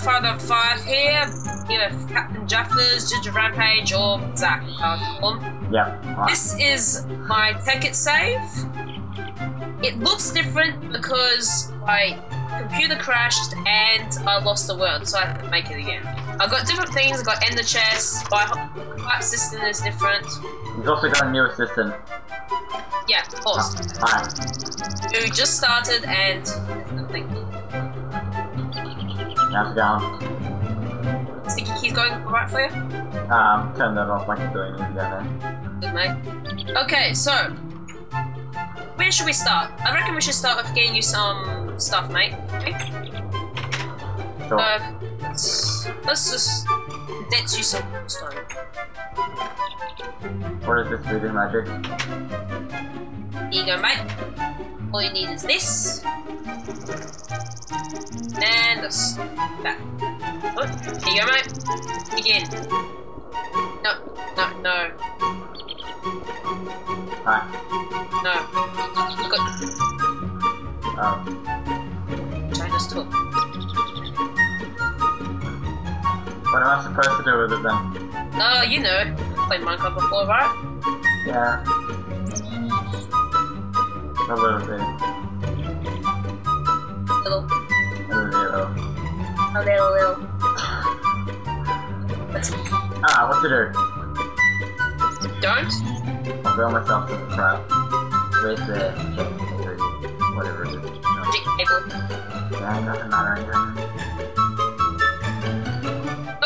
Outside of 5 here, Captain Jaffers, Ginger Rampage, or Zach. Yeah. Right. This is my tech it save. It looks different because my computer crashed and I lost the world, so I have to make it again. I've got different things. I've got Ender Chest, Pipe System is different. He's also got a new assistant. Yeah, of course. Alright. Who just started and nothing. That's down. Sticky key's going right for you? Turn that off like it's doing it again. Good, mate. Okay, so where should we start? I reckon we should start with getting you some stuff, mate. Okay? Sure. Let's just condense you some stone. What is this voodoo magic? Here you go, mate. All you need is this. And this. That. Oh, here you go, mate. Begin. No, no, no. Alright. No. You got. Oh. Which I just took. What am I supposed to do with it then? Oh, you know. I've played Minecraft before, right? Yeah. A little bit. A little. What to do? Don't? I'll build myself to the crap. Where's the check? Whatever it is. Magic table. Yeah, nothing matter anymore.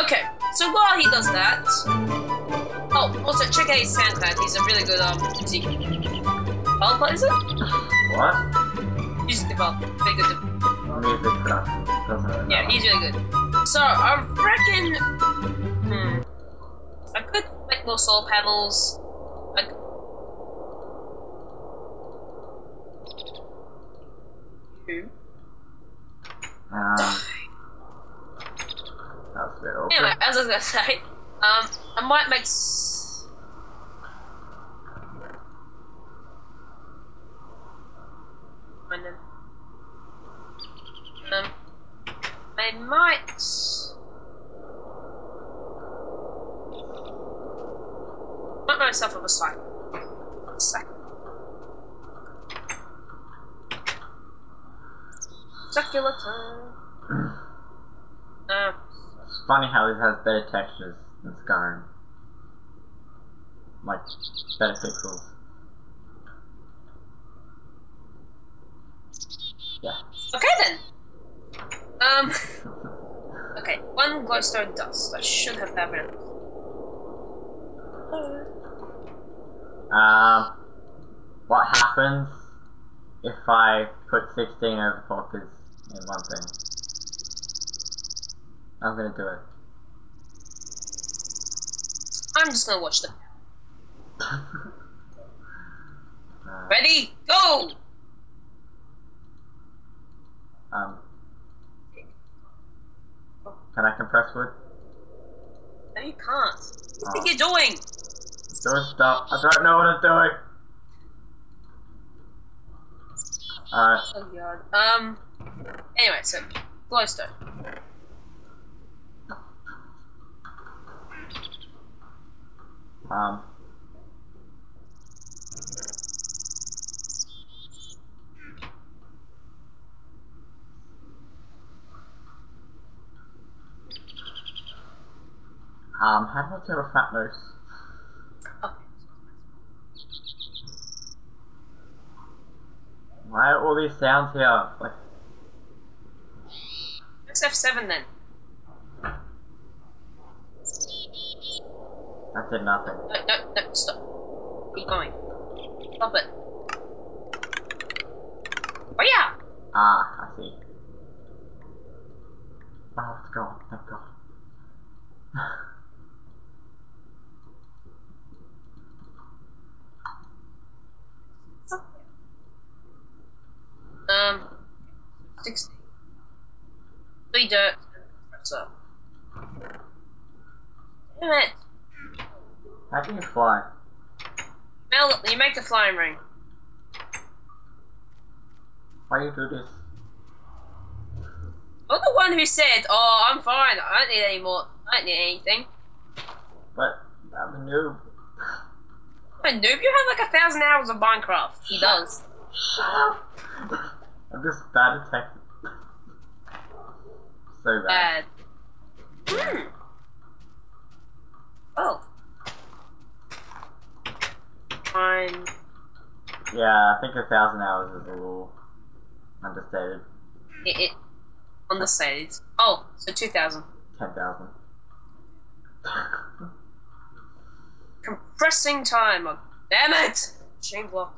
Okay, so while he does that... Oh, also check out his Sandpad. He's a really good music developer, is it? What? Music developer. Very good developer. Music production. Doesn't really matter. Yeah, he's really good. So, I reckon... I could make more solar panels. Two. That's very awkward. Anyway, as I was gonna say, I might make I might. Put myself on a side. 1 second. Succulent time. No. It's funny how this has better textures than Skyrim. Like, better pixels. Yeah. Okay then! Okay, 1 glowstone dust. I should have that ready. What happens if I put 16 over focus in one thing? I'm gonna do it. I'm just gonna watch them. Ready? Go! Can I compress wood? No, you can't. What do you think you're doing? Don't stop. I don't know what I'm doing. Alright. Oh god. Anyway, so glowstone. How do I kill a fat moose? Okay. Why are all these sounds here? Like... Press F7 then. That did nothing. No, stop. Keep going. Stop it. Oh yeah! Ah, I see. Oh, it's gone. Thank God. Dirt so. Damn it! How can you fly? Mel, you make the flying ring. Why do you do this? I'm the one who said, "Oh, I'm fine. I don't need any more. I don't need anything." But I'm a noob. I'm a noob. You have like 1,000 hours of Minecraft. He does. Shut up. I'm just bad at tech. So bad. Oh. Fine. Yeah, I think 1,000 hours is a little understated. It on the stage. Oh, so 2,000. 10,000. Compressing time. Oh, damn it! Chain block.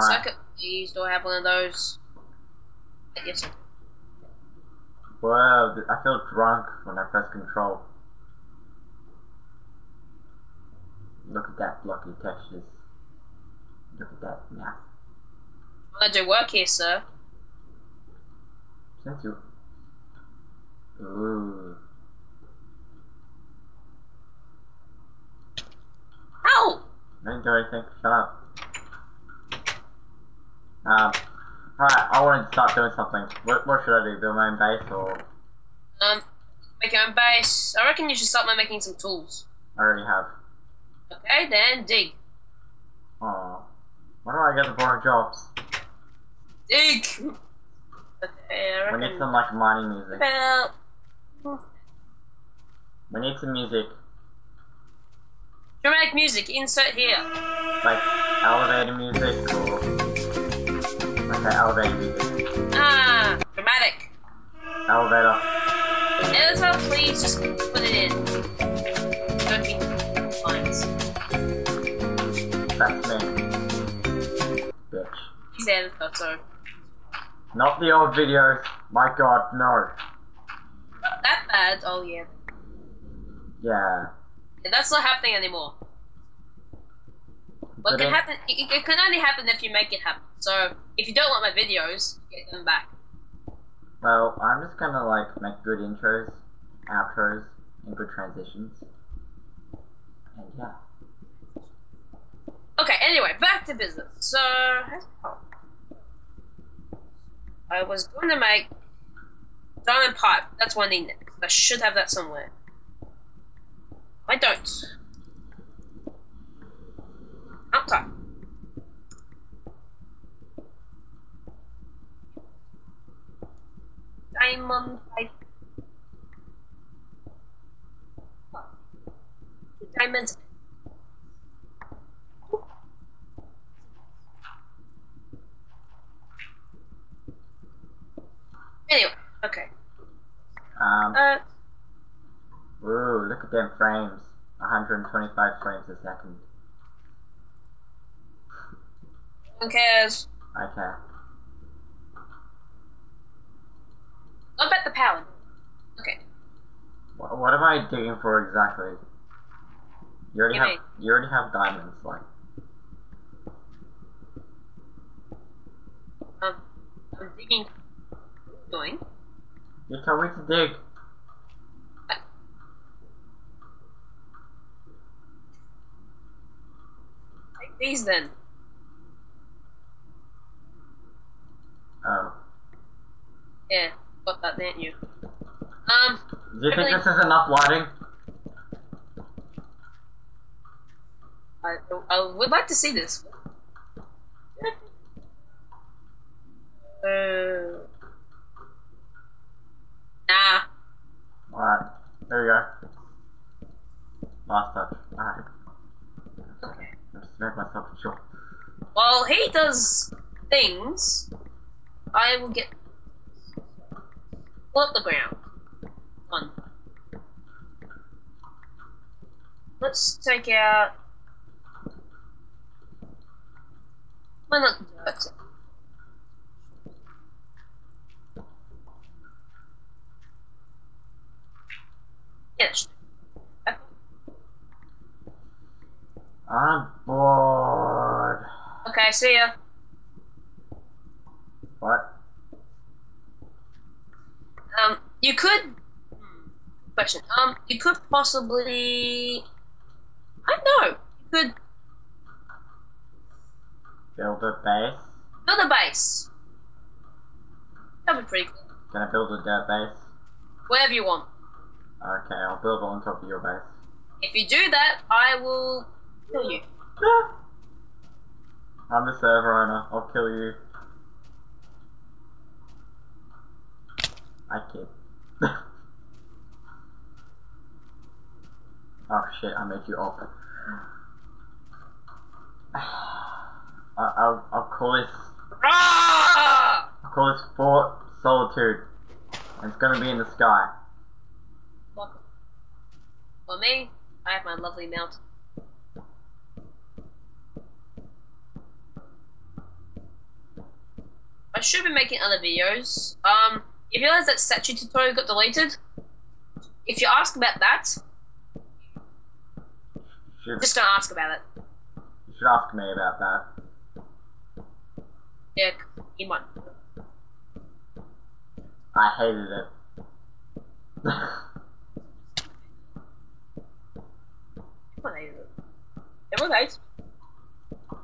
Circuit. Please, do I have one of those? Yes. Sir. Whoa! I feel drunk when I press control. Look at that blocky textures. Look at that map. I do work here, sir. Thank you. Ooh. Ow! Don't do anything. Shut up. Alright, I want to start doing something. What should I do? Build my own base or? Make your own base. I reckon you should start by making some tools. I already have. Okay, then dig. Oh, why do I get the boring jobs? Dig. Okay, I reckon we need some like mining music. We need some music. Dramatic music. Insert here. Like elevator music or okay, elevator music. Ah, dramatic. Elevator. Editor, please just put it in. Don't be. That's me. Bitch. He's edited, so. Not the old videos. My god, no. Not that bad, oh yeah. Yeah. Yeah, that's not happening anymore. What can happen, it can only happen if you make it happen. So, if you don't want my videos, get them back. Well, I'm just gonna like make good intros, outros, and good transitions. Yeah. Okay, anyway, back to business. So, I was going to make diamond pipe. That's what I need next. I should have that somewhere. I don't. Up top. Diamond pipe. Diamonds. Anyway, okay. Ooh, look at them frames. 125 frames a second. Who cares? I care. What about the power? Okay. What am I digging for exactly? You already have diamonds, like. I'm digging. What are you doing? You can't wait to dig. Like these then. Oh. Yeah, got that, didn't you? Do you think this is enough lighting? I would like to see this. Nah. Alright, there we go. Last touch. Alright. Okay. I'll just make myself a chore. While he does things, I will get. Pull up the ground. One. Let's take out. Why not dirt? Yes. Okay. I'm bored. Okay, see ya. What? You could. Question. You could possibly. I don't know. could... Build a base? Build a base! That'd be pretty cool. Can I build a dirt base? Wherever you want. Okay, I'll build on top of your base. If you do that, I will kill you. I'm the server owner, I'll kill you. I kid. Oh shit, I made you off. I'll call this... I'll call this Fort Solitude. And it's gonna be in the sky. Welcome. For me, I have my lovely mountain. I should be making other videos. You realize that statue tutorial got deleted? If you ask about that, just don't ask about it. You should ask me about that. Yeah, you might. I hated it. Everyone hated it. Everyone hates it.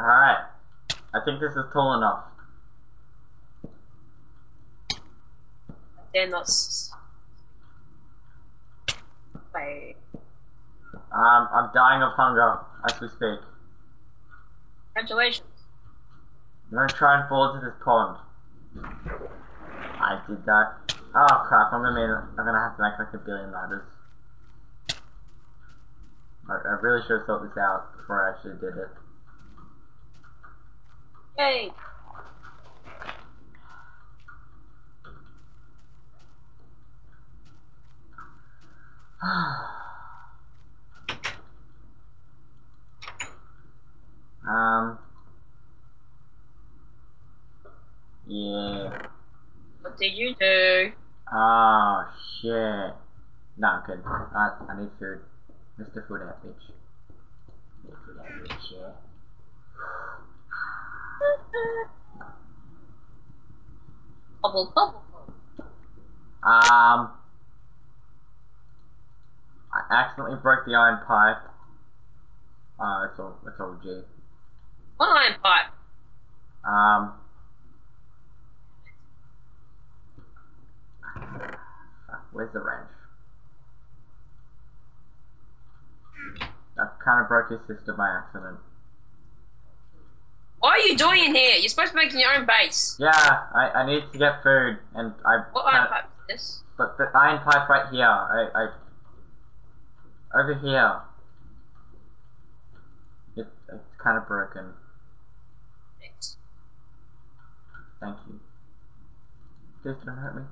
Alright. I think this is tall enough. They're not. Wait. I'm dying of hunger as we speak. Congratulations. I'm gonna try and fall into this pond. I did that. Oh crap! I'm gonna have to make like a billion ladders. I really should have thought this out before I actually did it. Hey. Yeah. What did you do? Oh shit. No, I'm good. I need food. Mr. Food Out Bitch. Mr. Food Out Bitch, yeah. Bubble, bubble, bubble. I accidentally broke the iron pipe. It's all G. What iron pipe? Where's the wrench? I kind of broke his sister by accident. What are you doing in here? You're supposed to be making your own base. Yeah, I need to get food, and I... What iron pipe is this? But the iron pipe right here, I... Over here. It's kind of broken. Thanks. Thank you. Please don't hurt me.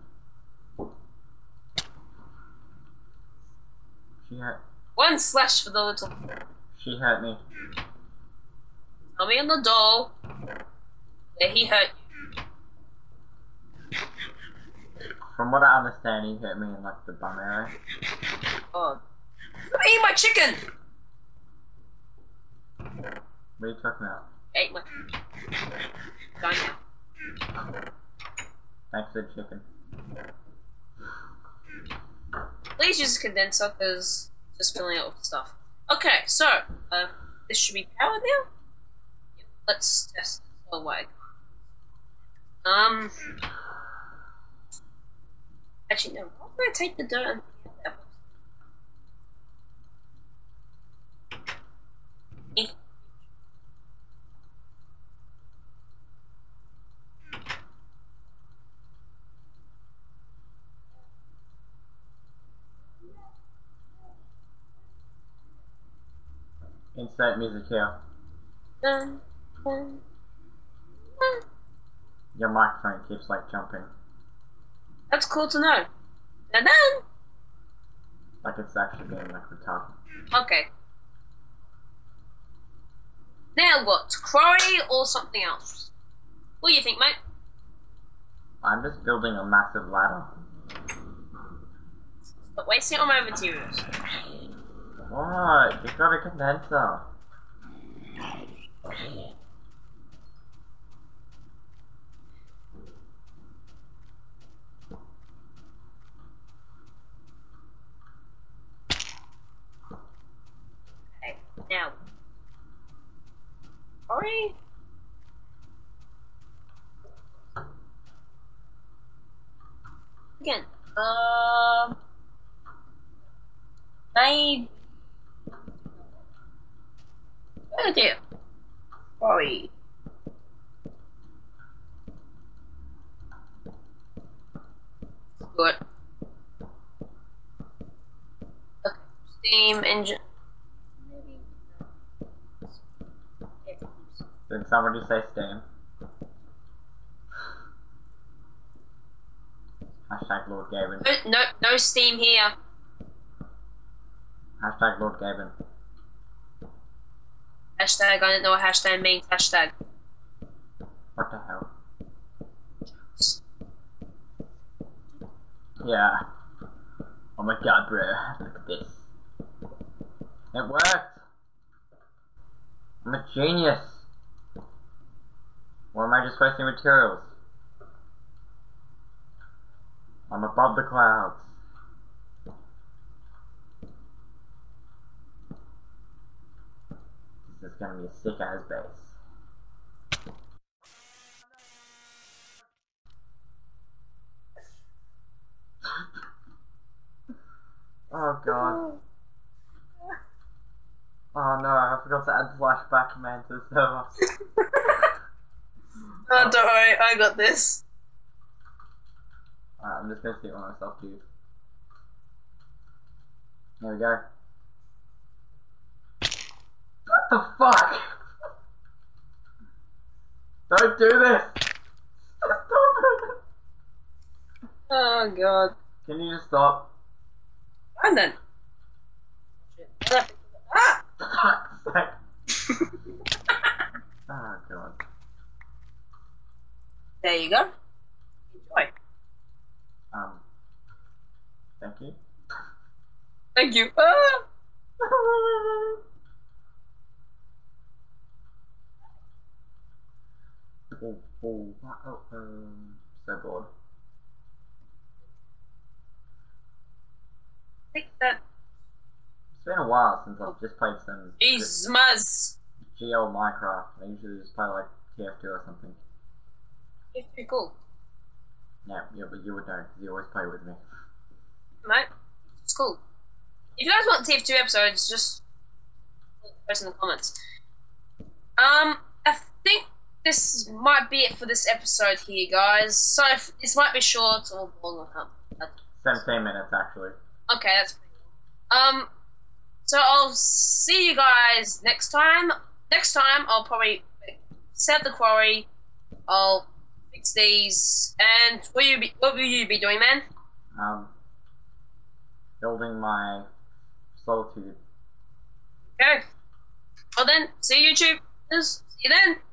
She hurt... One slash for the little... She hurt me. Tell me on the doll that he hurt you. From what I understand, he hurt me in like the bum area. Oh. Let me eat my chicken! What are you talking about? I ate my chicken. Gone now. Thanks for the chicken. Please use a condenser because it's just filling up with stuff. Okay, so, this should be powered now? Let's test the way. Actually, no. Why don't I take the dirt and the apples? Insert music here. Dun. Your microphone keeps like jumping. That's cool to know. And then, like it's actually being like retarded. Okay. Now what? Quarry or something else? What do you think, mate? I'm just building a massive ladder. Stop wasting all my materials. What? You've got a condenser. Okay. sorry? Again, I what do I do? Sorry. Good. Okay. Steam engine. Did somebody say Steam? Hashtag Lord Gavin. No Steam here. Hashtag Lord Gavin. Hashtag, I don't know what hashtag means. Hashtag. What the hell? Yeah. Oh my god, bro. Look at this. It worked! I'm a genius! Or am I just wasting materials? I'm above the clouds. This is gonna be a sick ass base. Oh god. Oh no, I forgot to add flashback man to the server. Oh, don't worry, I got this. Alright, I'm just gonna see it on myself, dude. There we go. What the fuck? Don't do this! Don't do this! Oh god. Can you just stop? Fine then. Ah! Oh god. There you go. Enjoy. Thank you. Thank you. Ah! So bored. Take that. It's been a while since I've just played some. Jesus, Muzz. GL Minecraft. I usually just play like TF2 or something. It's pretty cool. Yeah, but you would know because you always play with me. Mate, it's cool. If you guys want TF2 episodes, just post in the comments. I think this might be it for this episode here, guys. So if this might be short or long. 17 minutes, actually. Okay, that's pretty cool. So I'll see you guys next time. Next time, I'll probably set the quarry. I'll fix these. And what will you be doing, man? Building my solitude. Okay. Well then, see you, YouTubers. See you then.